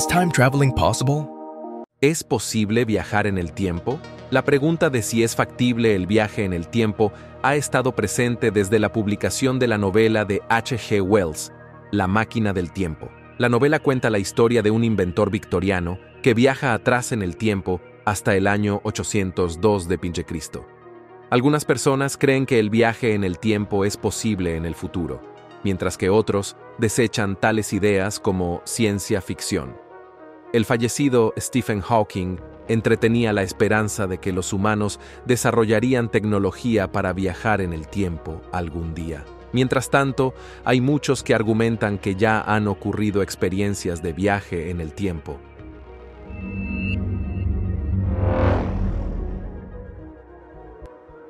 Is time traveling possible? ¿Es posible viajar en el tiempo? La pregunta de si es factible el viaje en el tiempo ha estado presente desde la publicación de la novela de H. G. Wells, La Máquina del Tiempo. La novela cuenta la historia de un inventor victoriano que viaja atrás en el tiempo hasta el año 802 de Cristo. Algunas personas creen que el viaje en el tiempo es posible en el futuro, mientras que otros desechan tales ideas como ciencia ficción. El fallecido Stephen Hawking entretenía la esperanza de que los humanos desarrollarían tecnología para viajar en el tiempo algún día. Mientras tanto, hay muchos que argumentan que ya han ocurrido experiencias de viaje en el tiempo.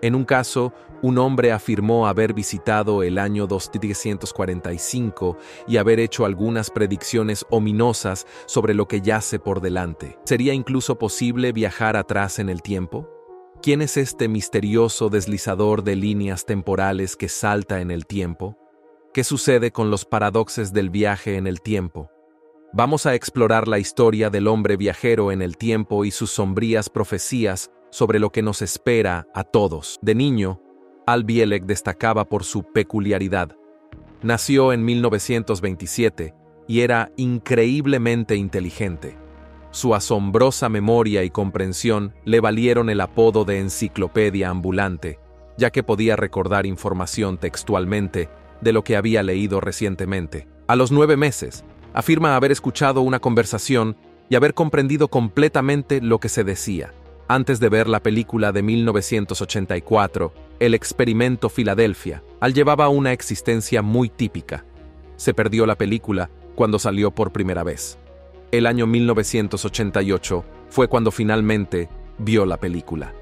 En un caso, un hombre afirmó haber visitado el año 2345 y haber hecho algunas predicciones ominosas sobre lo que yace por delante. ¿Sería incluso posible viajar atrás en el tiempo? ¿Quién es este misterioso deslizador de líneas temporales que salta en el tiempo? ¿Qué sucede con los paradoxes del viaje en el tiempo? Vamos a explorar la historia del hombre viajero en el tiempo y sus sombrías profecías sobre lo que nos espera a todos. De niño, Al Bielek destacaba por su peculiaridad. Nació en 1927 y era increíblemente inteligente. Su asombrosa memoria y comprensión le valieron el apodo de enciclopedia ambulante, ya que podía recordar información textualmente de lo que había leído recientemente. A los 9 meses, afirma haber escuchado una conversación y haber comprendido completamente lo que se decía. Antes de ver la película de 1984, El experimento Filadelfia, Al llevaba una existencia muy típica. Se perdió la película cuando salió por primera vez. El año 1988 fue cuando finalmente vio la película.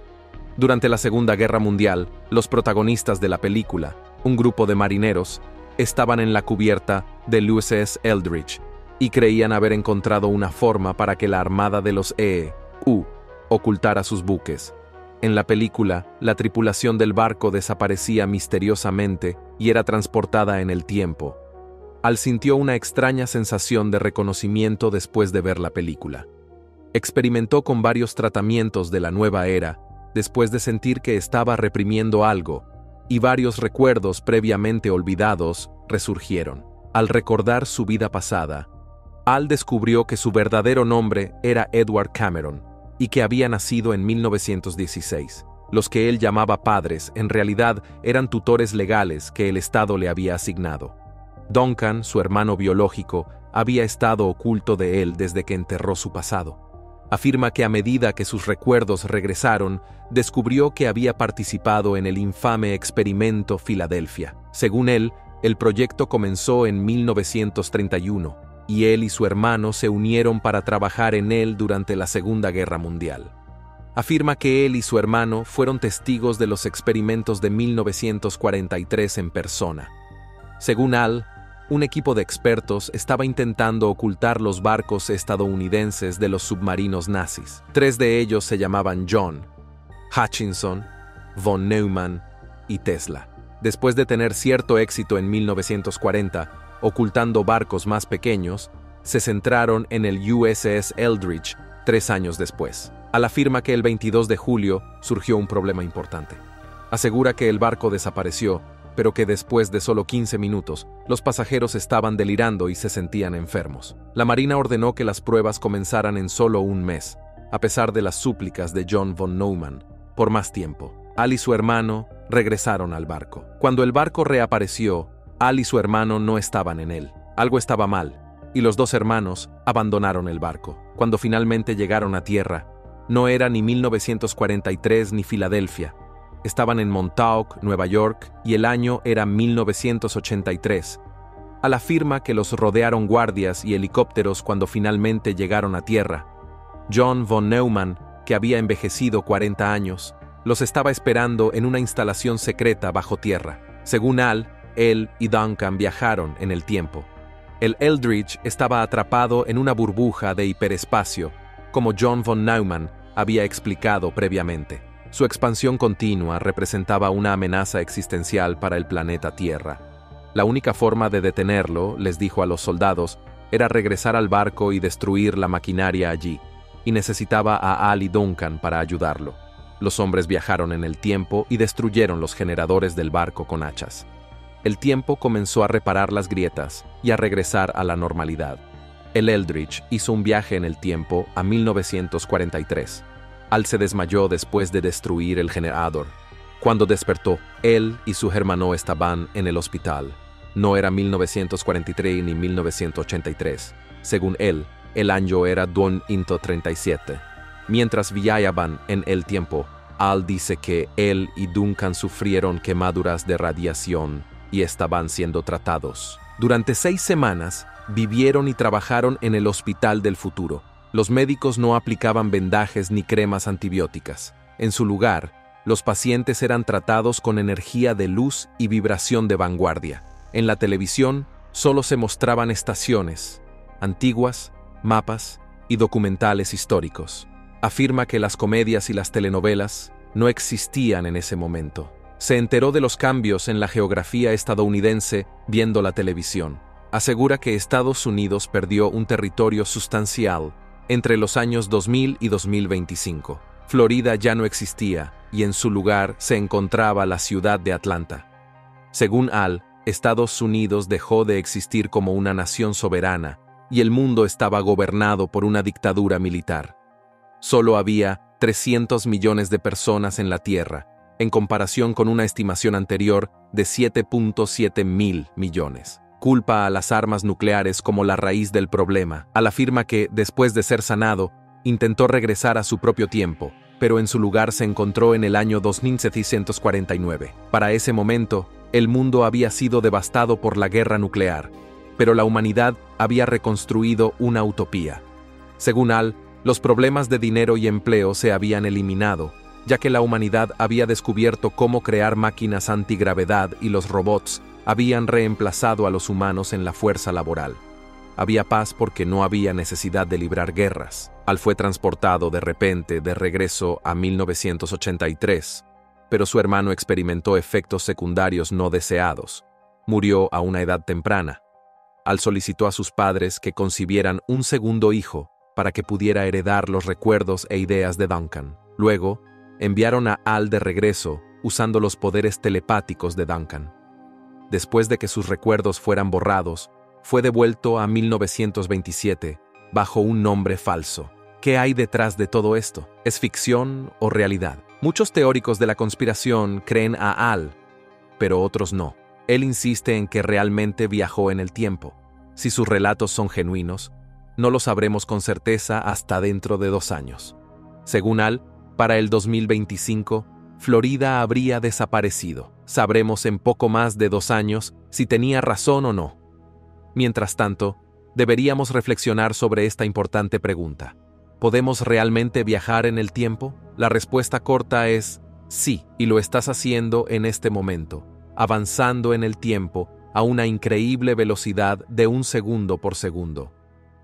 Durante la Segunda Guerra Mundial, los protagonistas de la película, un grupo de marineros, estaban en la cubierta del USS Eldridge y creían haber encontrado una forma para que la armada de los E.U. ocultara sus buques. En la película, la tripulación del barco desaparecía misteriosamente y era transportada en el tiempo. Al sintió una extraña sensación de reconocimiento después de ver la película. Experimentó con varios tratamientos de la nueva era, después de sentir que estaba reprimiendo algo, y varios recuerdos previamente olvidados resurgieron. Al recordar su vida pasada, Al descubrió que su verdadero nombre era Edward Cameron, y que había nacido en 1916. Los que él llamaba padres en realidad eran tutores legales que el Estado le había asignado. Duncan, su hermano biológico, había estado oculto de él desde que enterró su pasado. Afirma que a medida que sus recuerdos regresaron, descubrió que había participado en el infame experimento Filadelfia. Según él, el proyecto comenzó en 1931. Y él y su hermano se unieron para trabajar en él durante la Segunda Guerra Mundial. Afirma que él y su hermano fueron testigos de los experimentos de 1943 en persona. Según Al, un equipo de expertos estaba intentando ocultar los barcos estadounidenses de los submarinos nazis. 3 de ellos se llamaban John, Hutchinson, von Neumann y Tesla. Después de tener cierto éxito en 1940, ocultando barcos más pequeños, se centraron en el USS Eldridge 3 años después. Al afirma que el 22 de julio surgió un problema importante. Asegura que el barco desapareció, pero que después de solo 15 minutos, los pasajeros estaban delirando y se sentían enfermos. La Marina ordenó que las pruebas comenzaran en solo un mes, a pesar de las súplicas de John von Neumann, por más tiempo. Al y su hermano regresaron al barco. Cuando el barco reapareció, Al y su hermano no estaban en él. Algo estaba mal, y los 2 hermanos abandonaron el barco. Cuando finalmente llegaron a tierra, no era ni 1943 ni Filadelfia. Estaban en Montauk, Nueva York, y el año era 1983. Al afirma que los rodearon guardias y helicópteros cuando finalmente llegaron a tierra. John von Neumann, que había envejecido 40 años, los estaba esperando en una instalación secreta bajo tierra. Según Al, él y Duncan viajaron en el tiempo. El Eldridge estaba atrapado en una burbuja de hiperespacio, como John von Neumann había explicado previamente. Su expansión continua representaba una amenaza existencial para el planeta Tierra. La única forma de detenerlo, les dijo a los soldados, era regresar al barco y destruir la maquinaria allí, y necesitaba a Al y Duncan para ayudarlo. Los hombres viajaron en el tiempo y destruyeron los generadores del barco con hachas. El tiempo comenzó a reparar las grietas y a regresar a la normalidad. El Eldridge hizo un viaje en el tiempo a 1943. Al se desmayó después de destruir el generador. Cuando despertó, él y su hermano estaban en el hospital. No era 1943 ni 1983. Según él, el año era 2037. Mientras viajaban en el tiempo, Al dice que él y Duncan sufrieron quemaduras de radiación y estaban siendo tratados. Durante 6 semanas, vivieron y trabajaron en el hospital del futuro. Los médicos no aplicaban vendajes ni cremas antibióticas. En su lugar, los pacientes eran tratados con energía de luz y vibración de vanguardia. En la televisión, solo se mostraban estaciones antiguas, mapas y documentales históricos. Afirma que las comedias y las telenovelas no existían en ese momento. Se enteró de los cambios en la geografía estadounidense viendo la televisión. Asegura que Estados Unidos perdió un territorio sustancial entre los años 2000 y 2025. Florida ya no existía y en su lugar se encontraba la ciudad de Atlanta. Según Al, Estados Unidos dejó de existir como una nación soberana y el mundo estaba gobernado por una dictadura militar. Solo había 300 millones de personas en la Tierra, en comparación con una estimación anterior de 7.7 mil millones. Culpa a las armas nucleares como la raíz del problema. Al afirma que, después de ser sanado, intentó regresar a su propio tiempo, pero en su lugar se encontró en el año 2749. Para ese momento, el mundo había sido devastado por la guerra nuclear, pero la humanidad había reconstruido una utopía. Según Al, los problemas de dinero y empleo se habían eliminado, ya que la humanidad había descubierto cómo crear máquinas antigravedad y los robots habían reemplazado a los humanos en la fuerza laboral. Había paz porque no había necesidad de librar guerras. Al fue transportado de repente de regreso a 1983, pero su hermano experimentó efectos secundarios no deseados. Murió a una edad temprana. Al solicitó a sus padres que concibieran un segundo hijo para que pudiera heredar los recuerdos e ideas de Duncan. Luego, enviaron a Al de regreso usando los poderes telepáticos de Duncan. Después de que sus recuerdos fueran borrados, fue devuelto a 1927 bajo un nombre falso. ¿Qué hay detrás de todo esto? ¿Es ficción o realidad? Muchos teóricos de la conspiración creen a Al, pero otros no. Él insiste en que realmente viajó en el tiempo. Si sus relatos son genuinos, no lo sabremos con certeza hasta dentro de 2 años. Según Al, para el 2025, Florida habría desaparecido. Sabremos en poco más de 2 años si tenía razón o no. Mientras tanto, deberíamos reflexionar sobre esta importante pregunta. ¿Podemos realmente viajar en el tiempo? La respuesta corta es sí, y lo estás haciendo en este momento, avanzando en el tiempo a una increíble velocidad de 1 segundo por segundo.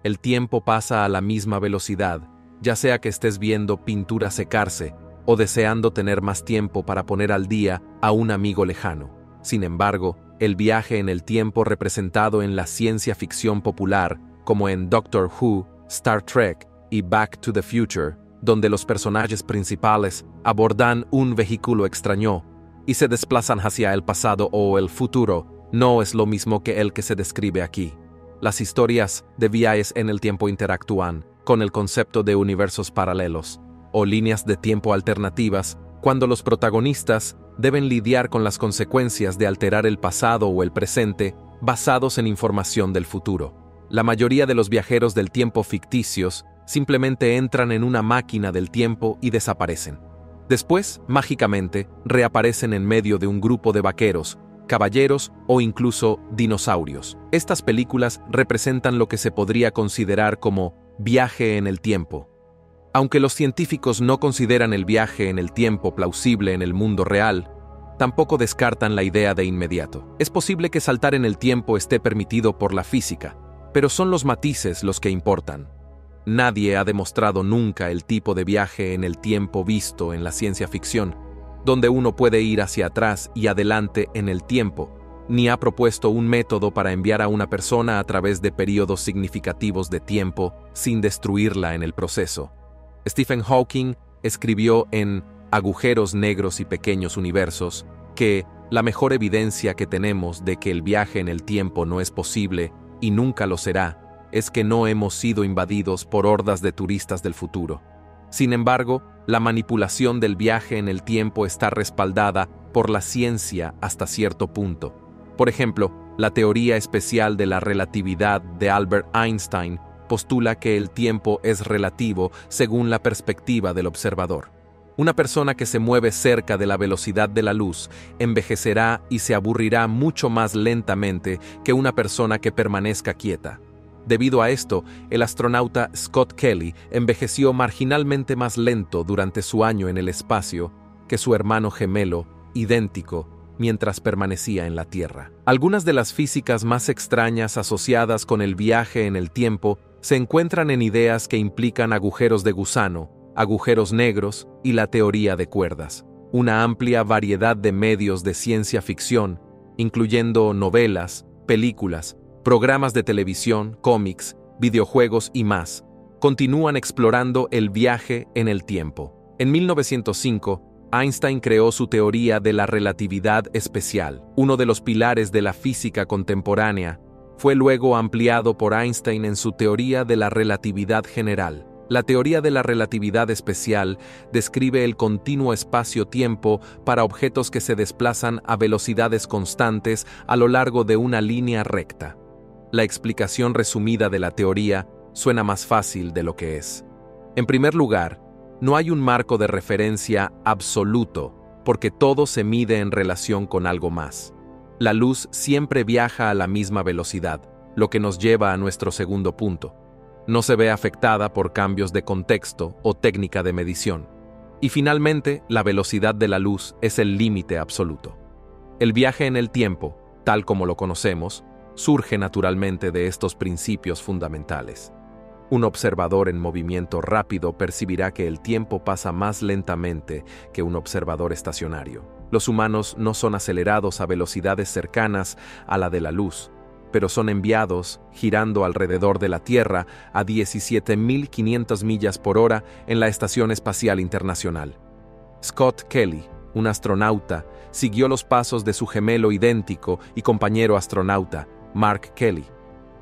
El tiempo pasa a la misma velocidad, ya sea que estés viendo pintura secarse o deseando tener más tiempo para poner al día a un amigo lejano. Sin embargo, el viaje en el tiempo representado en la ciencia ficción popular, como en Doctor Who, Star Trek y Back to the Future, donde los personajes principales abordan un vehículo extraño y se desplazan hacia el pasado o el futuro, no es lo mismo que el que se describe aquí. Las historias de viajes en el tiempo interactúan con el concepto de universos paralelos o líneas de tiempo alternativas, cuando los protagonistas deben lidiar con las consecuencias de alterar el pasado o el presente basados en información del futuro. La mayoría de los viajeros del tiempo ficticios simplemente entran en una máquina del tiempo y desaparecen. Después, mágicamente, reaparecen en medio de un grupo de vaqueros, caballeros o incluso dinosaurios. Estas películas representan lo que se podría considerar como viaje en el tiempo. Aunque los científicos no consideran el viaje en el tiempo plausible en el mundo real, tampoco descartan la idea de inmediato. Es posible que saltar en el tiempo esté permitido por la física, pero son los matices los que importan. Nadie ha demostrado nunca el tipo de viaje en el tiempo visto en la ciencia ficción, donde uno puede ir hacia atrás y adelante en el tiempo, ni ha propuesto un método para enviar a una persona a través de periodos significativos de tiempo sin destruirla en el proceso. Stephen Hawking escribió en Agujeros negros y pequeños universos que la mejor evidencia que tenemos de que el viaje en el tiempo no es posible y nunca lo será es que no hemos sido invadidos por hordas de turistas del futuro. Sin embargo, la manipulación del viaje en el tiempo está respaldada por la ciencia hasta cierto punto. Por ejemplo, la teoría especial de la relatividad de Albert Einstein postula que el tiempo es relativo según la perspectiva del observador. Una persona que se mueve cerca de la velocidad de la luz envejecerá y se aburrirá mucho más lentamente que una persona que permanezca quieta. Debido a esto, el astronauta Scott Kelly envejeció marginalmente más lento durante su año en el espacio que su hermano gemelo, idéntico, mientras permanecía en la Tierra. Algunas de las físicas más extrañas asociadas con el viaje en el tiempo se encuentran en ideas que implican agujeros de gusano, agujeros negros y la teoría de cuerdas. Una amplia variedad de medios de ciencia ficción, incluyendo novelas, películas, programas de televisión, cómics, videojuegos y más, continúan explorando el viaje en el tiempo. En 1905, Einstein creó su teoría de la relatividad especial, uno de los pilares de la física contemporánea. Fue luego ampliado por Einstein en su teoría de la relatividad general. La teoría de la relatividad especial describe el continuo espacio-tiempo para objetos que se desplazan a velocidades constantes a lo largo de una línea recta. La explicación resumida de la teoría suena más fácil de lo que es. En primer lugar, no hay un marco de referencia absoluto, porque todo se mide en relación con algo más. La luz siempre viaja a la misma velocidad, lo que nos lleva a nuestro segundo punto. No se ve afectada por cambios de contexto o técnica de medición. Y finalmente, la velocidad de la luz es el límite absoluto. El viaje en el tiempo, tal como lo conocemos, surge naturalmente de estos principios fundamentales. Un observador en movimiento rápido percibirá que el tiempo pasa más lentamente que un observador estacionario. Los humanos no son acelerados a velocidades cercanas a la de la luz, pero son enviados, girando alrededor de la Tierra, a 17.500 millas por hora en la Estación Espacial Internacional. Scott Kelly, un astronauta, siguió los pasos de su gemelo idéntico y compañero astronauta, Mark Kelly.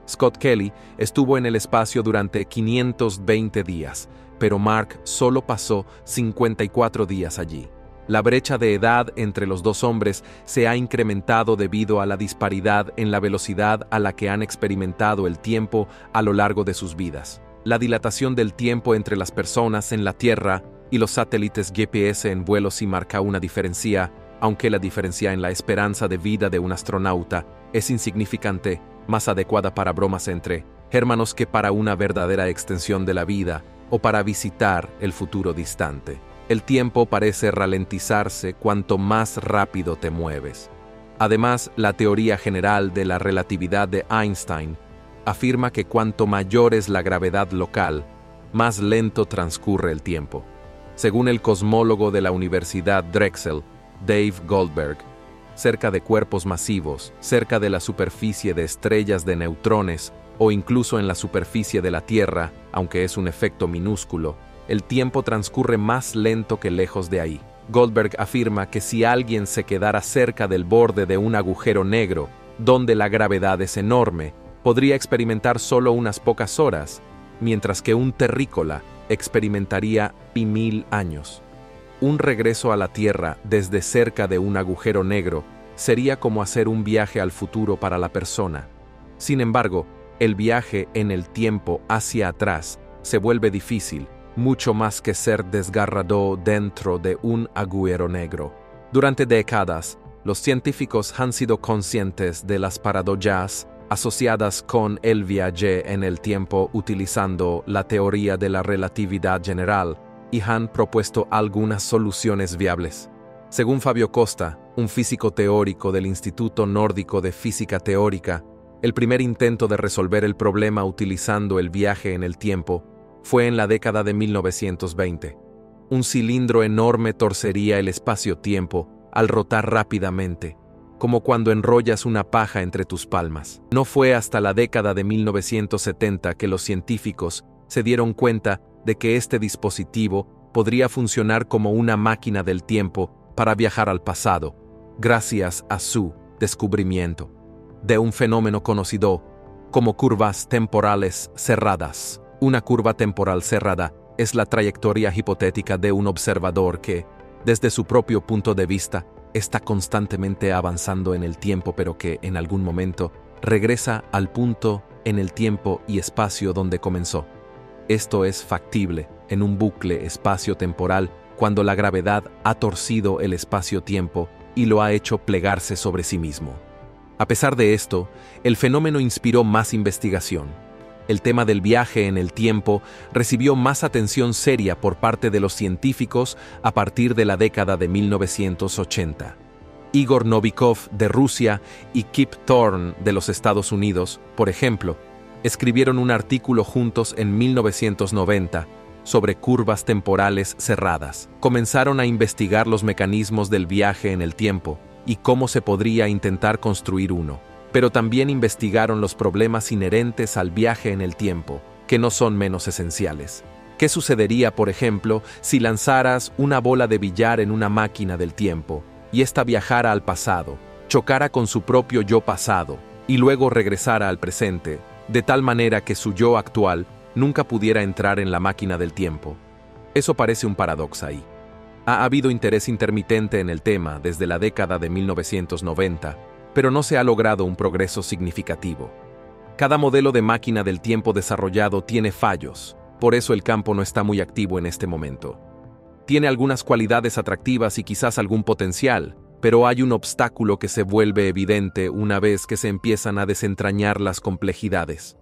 Scott Kelly estuvo en el espacio durante 520 días, pero Mark solo pasó 54 días allí. La brecha de edad entre los dos hombres se ha incrementado debido a la disparidad en la velocidad a la que han experimentado el tiempo a lo largo de sus vidas. La dilatación del tiempo entre las personas en la Tierra y los satélites GPS en vuelo sí marca una diferencia, aunque la diferencia en la esperanza de vida de un astronauta es insignificante, más adecuada para bromas entre hermanos que para una verdadera extensión de la vida o para visitar el futuro distante. El tiempo parece ralentizarse cuanto más rápido te mueves. Además, la teoría general de la relatividad de Einstein afirma que cuanto mayor es la gravedad local, más lento transcurre el tiempo. Según el cosmólogo de la Universidad Drexel, Dave Goldberg, cerca de cuerpos masivos, cerca de la superficie de estrellas de neutrones o incluso en la superficie de la Tierra, aunque es un efecto minúsculo, el tiempo transcurre más lento que lejos de ahí. Goldberg afirma que si alguien se quedara cerca del borde de un agujero negro, donde la gravedad es enorme, podría experimentar solo unas pocas horas, mientras que un terrícola experimentaría 1.000 años. Un regreso a la Tierra desde cerca de un agujero negro sería como hacer un viaje al futuro para la persona. Sin embargo, el viaje en el tiempo hacia atrás se vuelve difícil, mucho más que ser desgarrado dentro de un agujero negro. Durante décadas, los científicos han sido conscientes de las paradojas asociadas con el viaje en el tiempo utilizando la teoría de la relatividad general, y han propuesto algunas soluciones viables. Según Fabio Costa, un físico teórico del Instituto Nórdico de Física Teórica, el primer intento de resolver el problema utilizando el viaje en el tiempo fue en la década de 1920. Un cilindro enorme torcería el espacio-tiempo al rotar rápidamente, como cuando enrollas una paja entre tus palmas. No fue hasta la década de 1970 que los científicos se dieron cuenta de que este dispositivo podría funcionar como una máquina del tiempo para viajar al pasado, gracias a su descubrimiento de un fenómeno conocido como curvas temporales cerradas. Una curva temporal cerrada es la trayectoria hipotética de un observador que, desde su propio punto de vista, está constantemente avanzando en el tiempo, pero que, en algún momento, regresa al punto en el tiempo y espacio donde comenzó. Esto es factible en un bucle espacio-temporal cuando la gravedad ha torcido el espacio-tiempo y lo ha hecho plegarse sobre sí mismo. A pesar de esto, el fenómeno inspiró más investigación. El tema del viaje en el tiempo recibió más atención seria por parte de los científicos a partir de la década de 1980. Igor Novikov de Rusia y Kip Thorne de los Estados Unidos, por ejemplo, escribieron un artículo juntos en 1990 sobre curvas temporales cerradas. Comenzaron a investigar los mecanismos del viaje en el tiempo y cómo se podría intentar construir uno. Pero también investigaron los problemas inherentes al viaje en el tiempo, que no son menos esenciales. ¿Qué sucedería, por ejemplo, si lanzaras una bola de billar en una máquina del tiempo y ésta viajara al pasado, chocara con su propio yo pasado y luego regresara al presente, de tal manera que su yo actual nunca pudiera entrar en la máquina del tiempo? Eso parece un paradoxo ahí. Ha habido interés intermitente en el tema desde la década de 1990, pero no se ha logrado un progreso significativo. Cada modelo de máquina del tiempo desarrollado tiene fallos, por eso el campo no está muy activo en este momento. Tiene algunas cualidades atractivas y quizás algún potencial, pero hay un obstáculo que se vuelve evidente una vez que se empiezan a desentrañar las complejidades.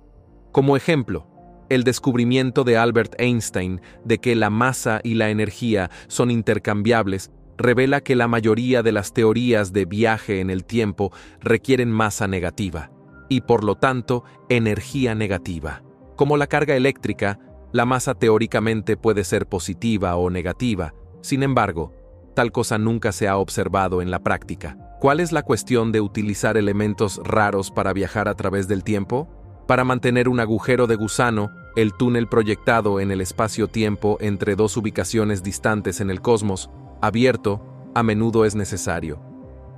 Como ejemplo, el descubrimiento de Albert Einstein de que la masa y la energía son intercambiables revela que la mayoría de las teorías de viaje en el tiempo requieren masa negativa, y por lo tanto, energía negativa. Como la carga eléctrica, la masa teóricamente puede ser positiva o negativa, sin embargo, tal cosa nunca se ha observado en la práctica. ¿Cuál es la cuestión de utilizar elementos raros para viajar a través del tiempo? Para mantener un agujero de gusano, el túnel proyectado en el espacio-tiempo entre dos ubicaciones distantes en el cosmos, abierto, a menudo es necesario.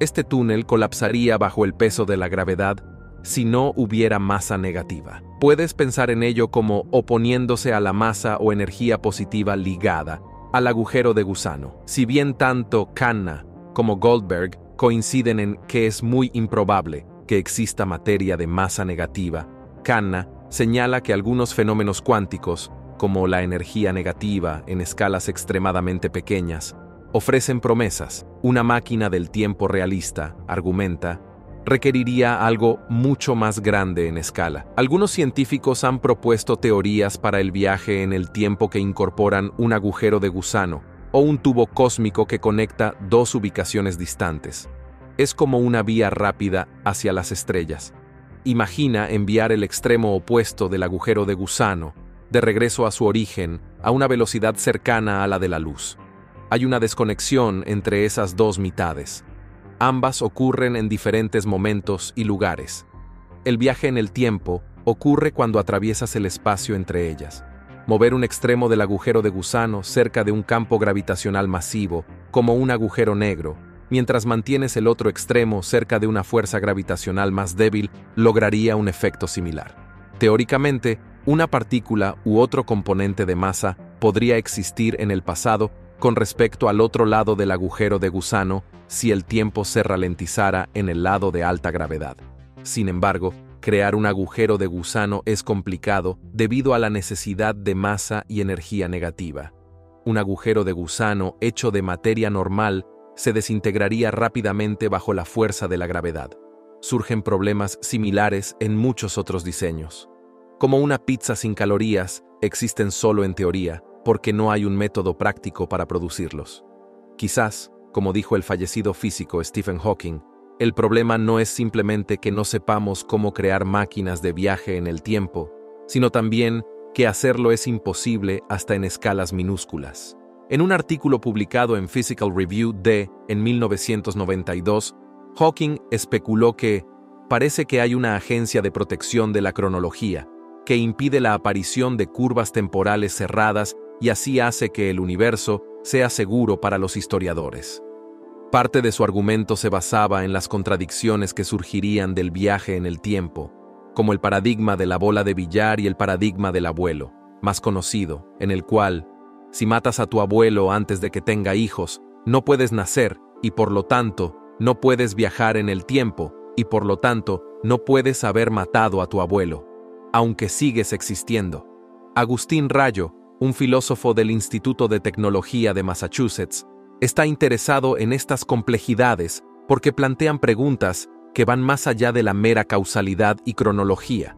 Este túnel colapsaría bajo el peso de la gravedad si no hubiera masa negativa. Puedes pensar en ello como oponiéndose a la masa o energía positiva ligada al agujero de gusano. Si bien tanto Kanna como Goldberg coinciden en que es muy improbable que exista materia de masa negativa, Kanna señala que algunos fenómenos cuánticos, como la energía negativa en escalas extremadamente pequeñas, ofrecen promesas. Una máquina del tiempo realista, argumenta, requeriría algo mucho más grande en escala. Algunos científicos han propuesto teorías para el viaje en el tiempo que incorporan un agujero de gusano o un tubo cósmico que conecta dos ubicaciones distantes. Es como una vía rápida hacia las estrellas. Imagina enviar el extremo opuesto del agujero de gusano de regreso a su origen a una velocidad cercana a la de la luz. Hay una desconexión entre esas dos mitades. Ambas ocurren en diferentes momentos y lugares. El viaje en el tiempo ocurre cuando atraviesas el espacio entre ellas. Mover un extremo del agujero de gusano cerca de un campo gravitacional masivo, como un agujero negro, mientras mantienes el otro extremo cerca de una fuerza gravitacional más débil, lograría un efecto similar. Teóricamente, una partícula u otro componente de masa podría existir en el pasado con respecto al otro lado del agujero de gusano si el tiempo se ralentizara en el lado de alta gravedad. Sin embargo, crear un agujero de gusano es complicado debido a la necesidad de masa y energía negativa. Un agujero de gusano hecho de materia normal se desintegraría rápidamente bajo la fuerza de la gravedad. Surgen problemas similares en muchos otros diseños. Como una pizza sin calorías, existen solo en teoría, porque no hay un método práctico para producirlos. Quizás, como dijo el fallecido físico Stephen Hawking, el problema no es simplemente que no sepamos cómo crear máquinas de viaje en el tiempo, sino también que hacerlo es imposible hasta en escalas minúsculas. En un artículo publicado en Physical Review D en 1992, Hawking especuló que parece que hay una agencia de protección de la cronología que impide la aparición de curvas temporales cerradas y así hace que el universo sea seguro para los historiadores. Parte de su argumento se basaba en las contradicciones que surgirían del viaje en el tiempo, como el paradigma de la bola de billar y el paradigma del abuelo, más conocido, en el cual, si matas a tu abuelo antes de que tenga hijos, no puedes nacer y por lo tanto, no puedes viajar en el tiempo y por lo tanto, no puedes haber matado a tu abuelo, aunque sigues existiendo. Agustín Rayo, un filósofo del Instituto de Tecnología de Massachusetts, está interesado en estas complejidades porque plantean preguntas que van más allá de la mera causalidad y cronología.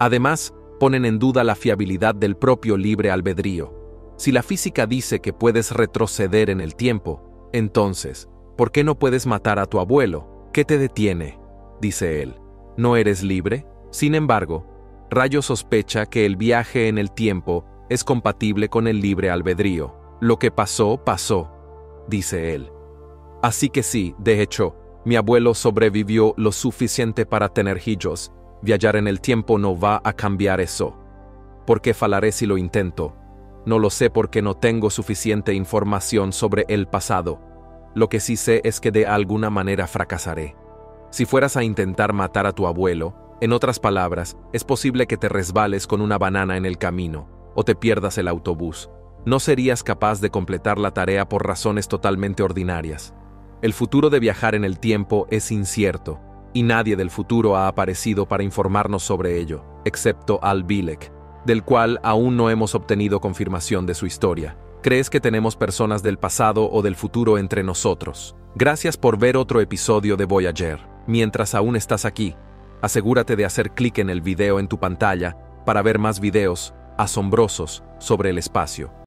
Además, ponen en duda la fiabilidad del propio libre albedrío. Si la física dice que puedes retroceder en el tiempo, entonces, ¿por qué no puedes matar a tu abuelo? ¿Qué te detiene?, dice él. ¿No eres libre? Sin embargo, Rayo sospecha que el viaje en el tiempo es compatible con el libre albedrío. Lo que pasó, pasó, dice él. Así que sí, de hecho, mi abuelo sobrevivió lo suficiente para tener hijos. Viajar en el tiempo no va a cambiar eso. ¿Por qué falaré si lo intento? No lo sé porque no tengo suficiente información sobre el pasado. Lo que sí sé es que de alguna manera fracasaré. Si fueras a intentar matar a tu abuelo, en otras palabras, es posible que te resbales con una banana en el camino, o te pierdas el autobús. No serías capaz de completar la tarea por razones totalmente ordinarias. El futuro de viajar en el tiempo es incierto, y nadie del futuro ha aparecido para informarnos sobre ello, excepto Al Bielek, del cual aún no hemos obtenido confirmación de su historia. ¿Crees que tenemos personas del pasado o del futuro entre nosotros? Gracias por ver otro episodio de Voyager. Mientras aún estás aquí, asegúrate de hacer clic en el video en tu pantalla para ver más videos asombrosos sobre el espacio.